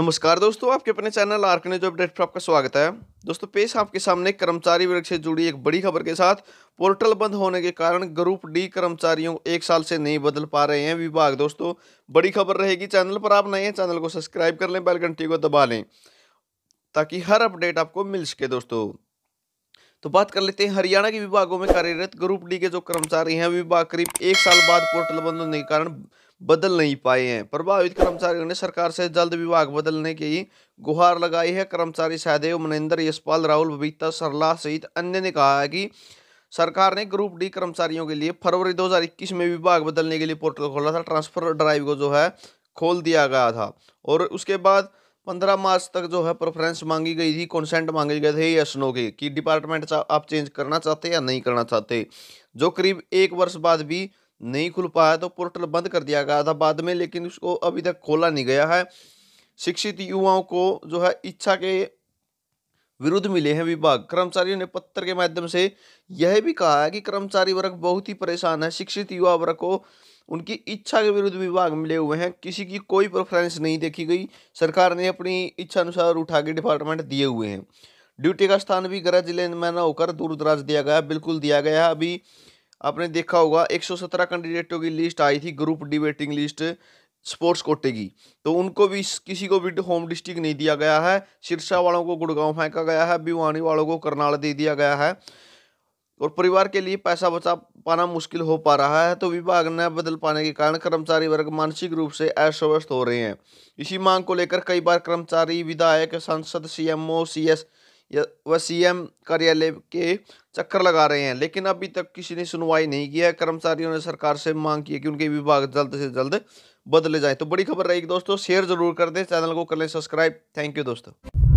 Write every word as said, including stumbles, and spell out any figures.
नमस्कार दोस्तों, आपके अपने चैनल आर्क न्यूज अपडेट पर आपका स्वागत है। दोस्तों, पेश आपके सामने कर्मचारी वर्ग से जुड़ी एक बड़ी खबर के साथ। पोर्टल बंद होने के कारण ग्रुप डी कर्मचारियों को एक साल से नहीं बदल पा रहे हैं विभाग। दोस्तों, बड़ी खबर रहेगी। चैनल पर आप नए हैं, चैनल को सब्सक्राइब कर लें, बेल घंटी को दबा लें ताकि हर अपडेट आपको मिल सके। दोस्तों, तो बात कर लेते हैं हरियाणा के विभागों में कार्यरत ग्रुप डी के जो कर्मचारी हैं, विभाग करीब एक साल बाद पोर्टल बंद होने के कारण बदल नहीं पाए हैं। प्रभावित कर्मचारियों ने सरकार से जल्द विभाग बदलने की गुहार लगाई है। कर्मचारी सहदेव, मनिंदर, यशपाल, राहुल, बबीता, सरला सहित अन्य ने कहा है कि सरकार ने ग्रुप डी कर्मचारियों के लिए फरवरी दो हज़ार इक्कीस में विभाग बदलने के लिए पोर्टल खोला था। ट्रांसफर ड्राइव को जो है खोल दिया गया था और उसके बाद पंद्रह मार्च तक जो है प्रेफरेंस मांगी गई थी, कंसेंट मांगे गए थे यस नो के कि डिपार्टमेंट आप चेंज करना चाहते या नहीं करना चाहते, जो करीब एक वर्ष बाद भी नहीं खुल पाया। तो पोर्टल बंद कर दिया गया था बाद में, लेकिन उसको अभी तक खोला नहीं गया है। शिक्षित युवाओं को जो है इच्छा के विरुद्ध मिले हैं विभाग। कर्मचारियों ने पत्र के माध्यम से यह भी कहा है कि कर्मचारी वर्ग बहुत ही परेशान है। शिक्षित युवा वर्ग को उनकी इच्छा के विरुद्ध विभाग मिले हुए हैं। किसी की कोई प्रेफरेंस नहीं देखी गई। सरकार ने अपनी इच्छा अनुसार उठा के डिपार्टमेंट दिए हुए हैं। ड्यूटी का स्थान भी गृह जिले में न होकर दूर दराज दिया गया, बिल्कुल दिया गया। अभी आपने देखा होगा एक सौ सत्रह कैंडिडेटों की लिस्ट आई थी, group D waiting list sports कोटे की, तो उनको भी किसी को भी होम डिस्ट्रिक्ट नहीं दिया गया है। सिरसा वालों को गुड़गांव फेंका गया है, भिवानी वालों को करनाल दे दिया गया है और परिवार के लिए पैसा बचा पाना मुश्किल हो पा रहा है। तो विभाग न बदल पाने के कारण कर्मचारी वर्ग मानसिक रूप से अस्वस्थ हो रहे हैं। इसी मांग को लेकर कई बार कर्मचारी, विधायक, सांसद, C M O, C S व सीएम कार्यालय के चक्कर लगा रहे हैं, लेकिन अभी तक किसी ने सुनवाई नहीं की है। कर्मचारियों ने सरकार से मांग की है कि उनके विभाग जल्द से जल्द बदले जाएं। तो बड़ी खबर रहेगी दोस्तों, शेयर जरूर कर दें, चैनल को कर लें सब्सक्राइब। थैंक यू दोस्तों।